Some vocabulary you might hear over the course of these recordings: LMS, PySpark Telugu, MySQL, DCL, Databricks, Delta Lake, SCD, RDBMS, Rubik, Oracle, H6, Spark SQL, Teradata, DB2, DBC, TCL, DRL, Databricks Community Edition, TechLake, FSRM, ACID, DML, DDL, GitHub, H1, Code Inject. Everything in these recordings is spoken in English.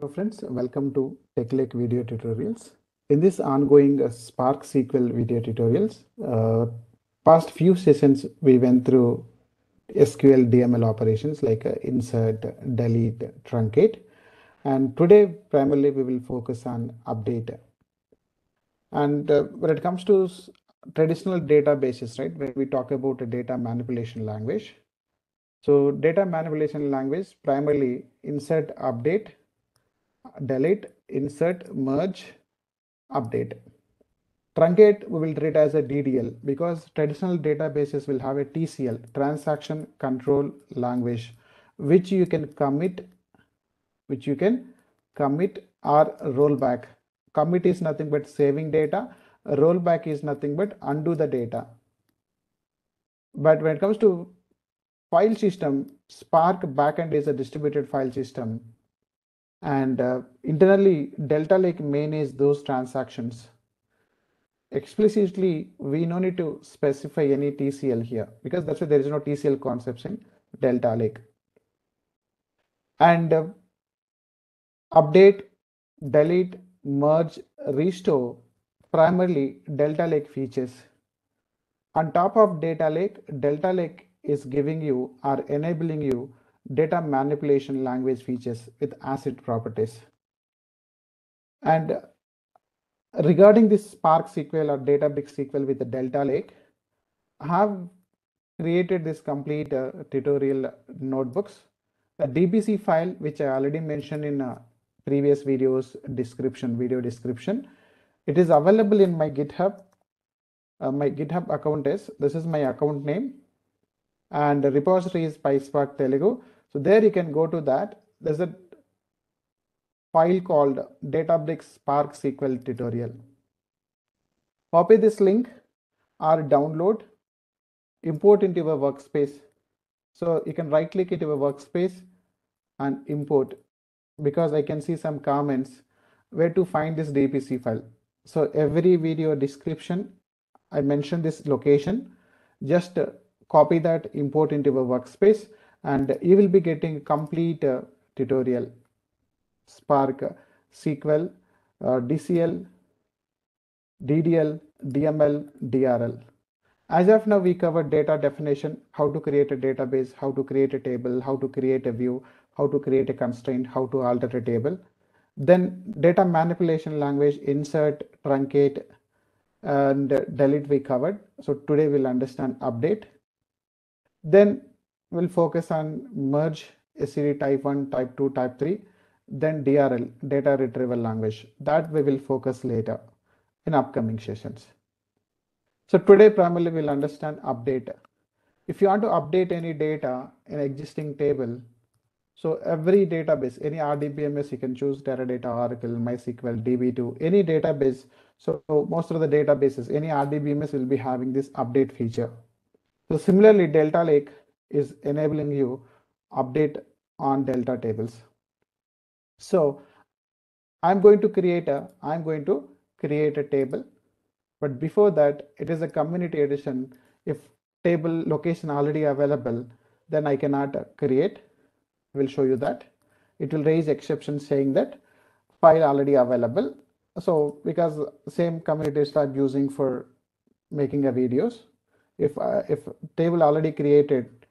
Hello friends, welcome to TechLake video tutorials. In this ongoing Spark SQL video tutorials, past few sessions we went through SQL DML operations like insert, delete, truncate, and today primarily we will focus on update. And when it comes to traditional databases, right, where we talk about a data manipulation language. So data manipulation language primarily insert, update, delete, insert, merge, update. Truncate we will treat as a DDL because traditional databases will have a TCL, transaction control language, which you can commit or rollback. Commit is nothing but saving data, rollback is nothing but undo the data. But when it comes to file system, Spark backend is a distributed file system. And internally, Delta Lake manages those transactions. Explicitly, we no need to specify any TCL here because that's why there is no TCL concepts in Delta Lake. And update, delete, merge, restore, primarily Delta Lake features. On top of Delta Lake is giving you or enabling you data manipulation language features with ACID properties. And regarding this Spark SQL or Databricks SQL with the Delta Lake, I have created this complete tutorial notebooks. The DBC file, which I already mentioned in previous videos description, video description, it is available in my GitHub. My GitHub account is, this is my account name, and the repository is PySpark Telugu. So there you can go to that. There's a file called Databricks Spark SQL tutorial. Copy this link or download, import into your workspace. So you can right click into your workspace and import, because I can see some comments where to find this DBC file. So every video description, I mentioned this location, just copy that, import into your workspace, and you will be getting complete tutorial, Spark, SQL, DCL, DDL, DML, DRL. As of now, we covered data definition, how to create a database, how to create a table, how to create a view, how to create a constraint, how to alter a table. Then data manipulation language, insert, truncate, and delete we covered. So today we'll understand update. Then we'll focus on merge, SCD type 1, type 2, type 3, then DRL, data retrieval language. That we will focus later in upcoming sessions. So today primarily we'll understand update. If you want to update any data in existing table, so every database, any RDBMS, you can choose Teradata, Oracle, MySQL, DB2, any database. So most of the databases, any RDBMS will be having this update feature. So similarly, Delta Lake is enabling you update on Delta tables. So I'm going to create a table, but before that, it is a community edition. If table location already available, then I cannot create. We'll show you that. It will raise exception saying that file already available. So because same community start using for making a videos. If table already created,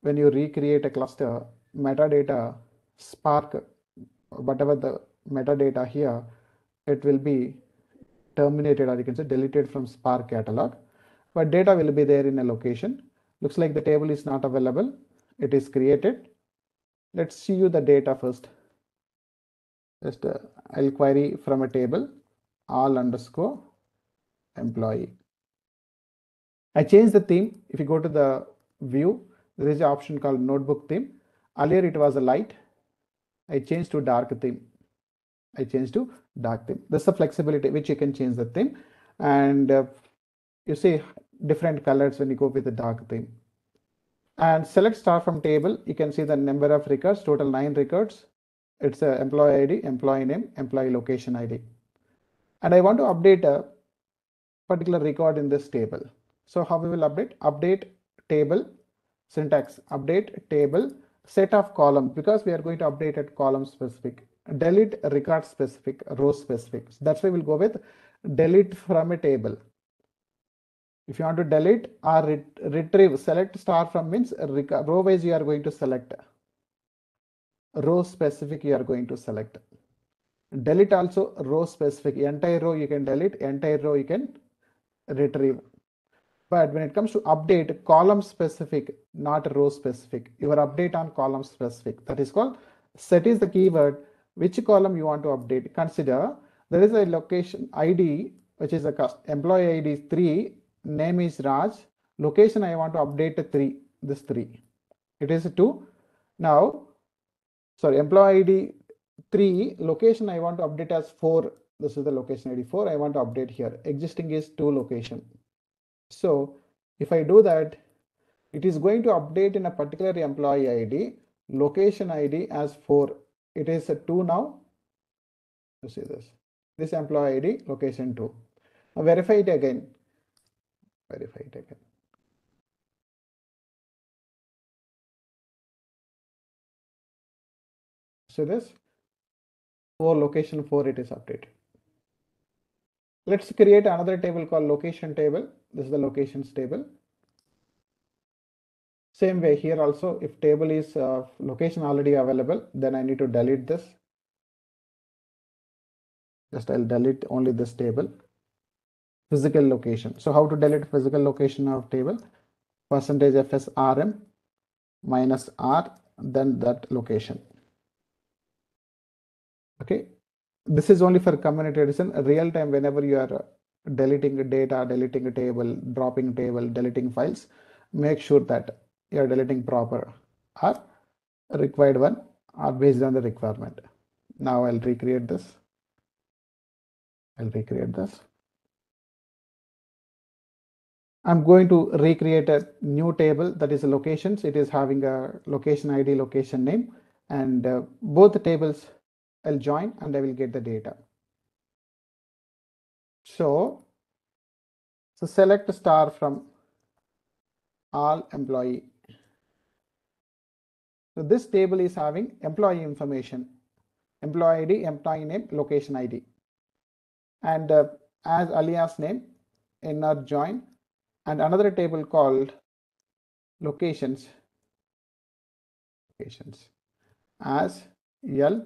when you recreate a cluster, metadata, Spark, whatever the metadata here, it will be terminated, or you can say deleted from Spark catalog, but data will be there in a location. Looks like the table is not available. It is created. Let's see you the data first. Just I'll query from a table, all_employee. I changed the theme. If you go to the view, there is an option called notebook theme. Earlier it was a light. I changed to dark theme. That's the flexibility which you can change the theme. And you see different colors when you go with the dark theme. And select star from table. You can see the number of records, total 9 records. It's a employee ID, employee name, employee location ID. And I want to update a particular record in this table. So how we will update? Update table syntax, update table set of column, because we are going to update at column specific. delete record specific, row specific. So that's why we'll go with delete from a table. If you want to delete or retrieve, select star from means row wise you are going to select, row specific you are going to select. Delete also row specific, entire row you can delete, entire row you can retrieve. But when it comes to update, column specific, not row specific, your update on column specific, that is called set is the keyword, which column you want to update. Consider there is a location ID, which is a employee ID 3, name is Raj, location I want to update 3, this 3, it is 2. Now, sorry, employee ID 3, location I want to update as 4, this is the location ID 4, I want to update here, existing is 2 location. So if I do that, it is going to update in a particular employee ID, location ID as 4, it is a 2 now, you see this, this employee ID location 2. Now verify it again. Verify it again. So this 4 location 4 it is updated. Let's create another table called location table. This is the locations table. Same way here also, if table is location already available, then I need to delete this. Just I'll delete only this table. Physical location. So how to delete physical location of table? Percentage FSRM minus R, then that location. Okay, this is only for communication real time. Whenever you are deleting data, deleting a table, dropping table, deleting files, make sure that you are deleting proper or required one or based on the requirement. Now I'll recreate this. I'll recreate this. I'm going to recreate a new table that is locations. It is having a location ID, location name, and both the tables I'll join and I will get the data. So select star from all employee. So this table is having employee information, employee ID, employee name, location ID, and as alias name inner join. And another table called locations, locations as L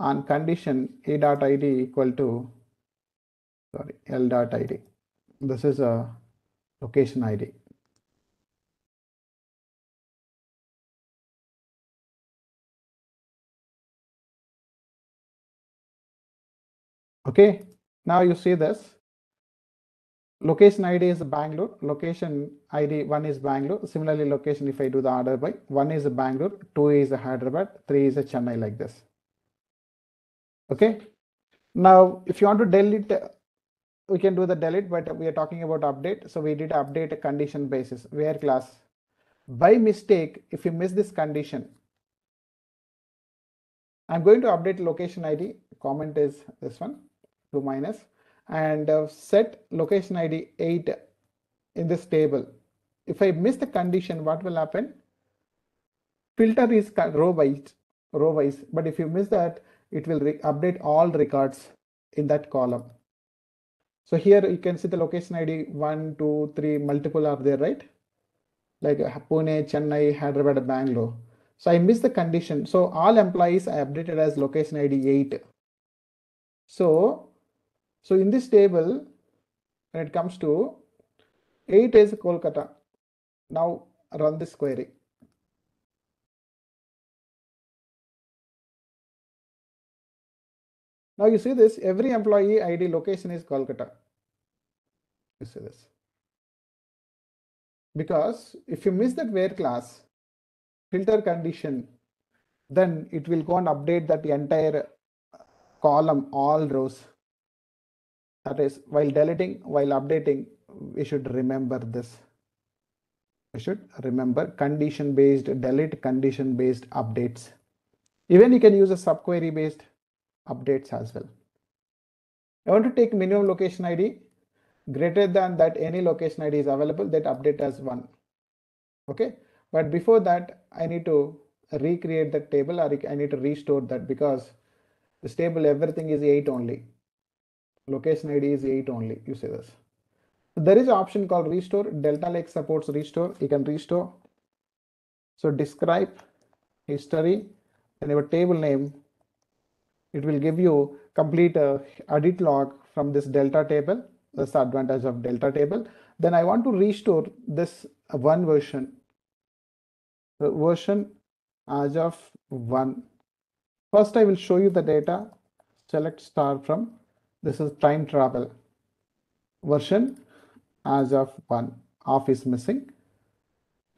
on condition A.id equal to, sorry, L.id. This is a location ID. Okay, now you see this. Location ID is Bangalore, location ID 1 is Bangalore. Similarly, location, if I do the order by, 1 is Bangalore, 2 is Hyderabad, 3 is Chennai, like this. Okay. Now, if you want to delete, we can do the delete, but we are talking about update. So we did update a condition basis, where class. By mistake, if you miss this condition, I'm going to update location ID, comment is this one, 2 minus. And set location ID 8 in this table. If I miss the condition, what will happen? Filter is row wise, but if you miss that, it will update all records in that column. So here you can see the location ID 1, 2, 3, multiple are there, right? Like Pune, Chennai, Hyderabad, Bangalore. So I missed the condition. So all employees I updated as location ID 8. So in this table, when it comes to 8 is Kolkata. Now run this query. Now you see this, every employee ID location is Kolkata. You see this. Because if you miss that where class filter condition, then it will go and update that the entire column, all rows. That is, while deleting, while updating, we should remember this. We should remember condition-based delete, condition-based updates. Even you can use a subquery-based updates as well. I want to take minimum location ID. Greater than that, any location ID is available, that update as 1. Okay. But before that, I need to recreate that table or I need to restore that because This table, everything is 8 only. Location ID is 8 only. You see this. There is an option called restore. Delta Lake supports restore. You can restore. So describe history and your table name. It will give you complete edit log from this Delta table. That's the advantage of Delta table. Then I want to restore this one version. The version as of 1. First, I will show you the data. Select star from. This is time travel. Version as of 1. Off is missing.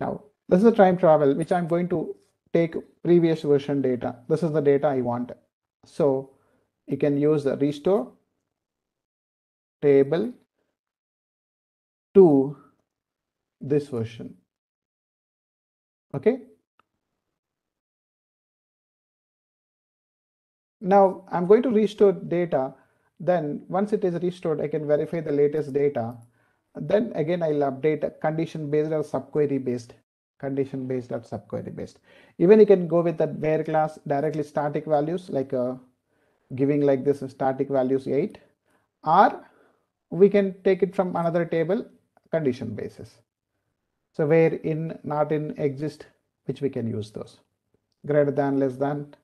Now, this is the time travel which I'm going to take previous version data. This is the data I want. So you can use the restore table to this version. Okay. Now I'm going to restore data. Then once it is restored, I can verify the latest data. Then again, I'll update condition based or subquery based. Condition based or subquery based. Even you can go with the where class directly static values, like giving like this static values 8, or we can take it from another table condition basis. So where in, not in, exist, which we can use those greater than, less than.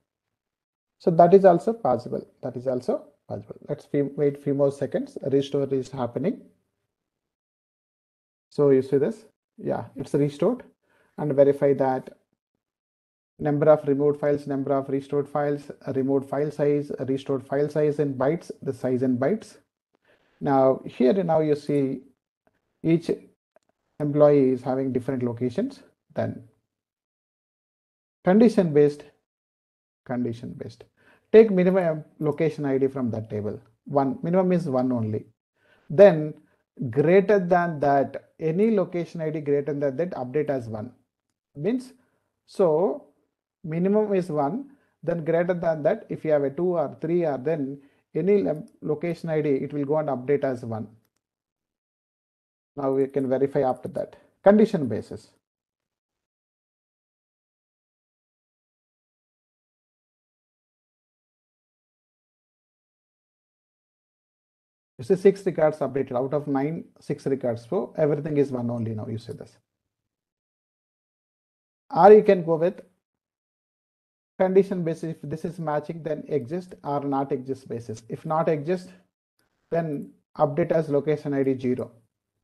So that is also possible. That is also possible. Let's wait few more seconds. Restore is happening. So you see this? Yeah, it's restored. And verify that number of removed files, number of restored files, removed file size, restored file size in bytes, the size in bytes. Now here now you see each employee is having different locations. Then condition based. Take minimum location ID from that table. 1 minimum is 1 only. Then greater than that, any location ID greater than that, update as 1. Means so minimum is 1, then greater than that, if you have a 2 or 3 or then any location ID, it will go and update as 1. Now we can verify after that condition basis. You see 6 records updated out of 9, 6 records. So everything is 1 only now. You see this. Or you can go with condition basis. If this is matching, then exist or not exist basis. If not exist, then update as location ID 0.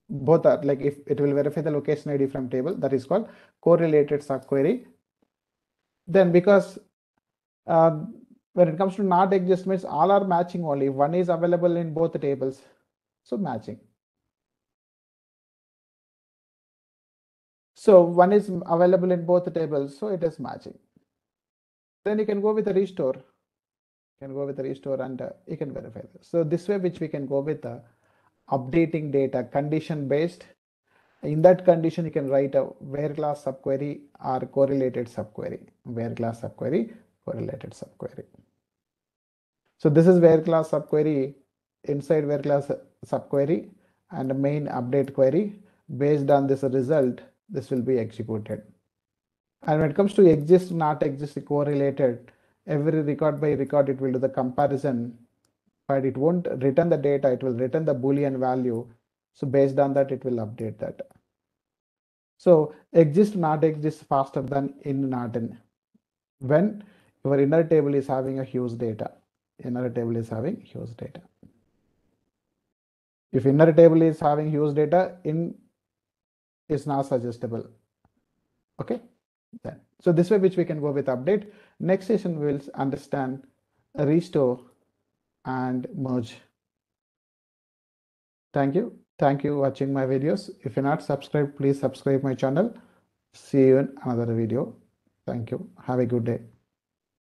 Both are like if it will verify the location ID from table, that is called correlated subquery. Then because when it comes to not exist means all are matching only. 1 is available in both tables. So matching. So 1 is available in both tables, so it is matching. Then you can go with the restore. You can go with the restore and you can verify this. So this way which we can go with the updating data condition based. In that condition you can write a where class subquery or correlated subquery. Where class subquery, correlated subquery. So this is where class subquery, inside where class subquery and main update query. Based on this result, this will be executed. And when it comes to exist, not exist, correlated, every record by record it will do the comparison, but it won't return the data, it will return the Boolean value. So based on that, it will update that. So exist, not exist faster than in, not in. When your inner table is having a huge data, inner table is having huge data. If inner table is having huge data, in is not suggestible. Okay, then so this way which we can go with update. Next session we will understand restore and merge. Thank you watching my videos. If you're not subscribed, please subscribe my channel. See you in another video. Thank you. Have a good day.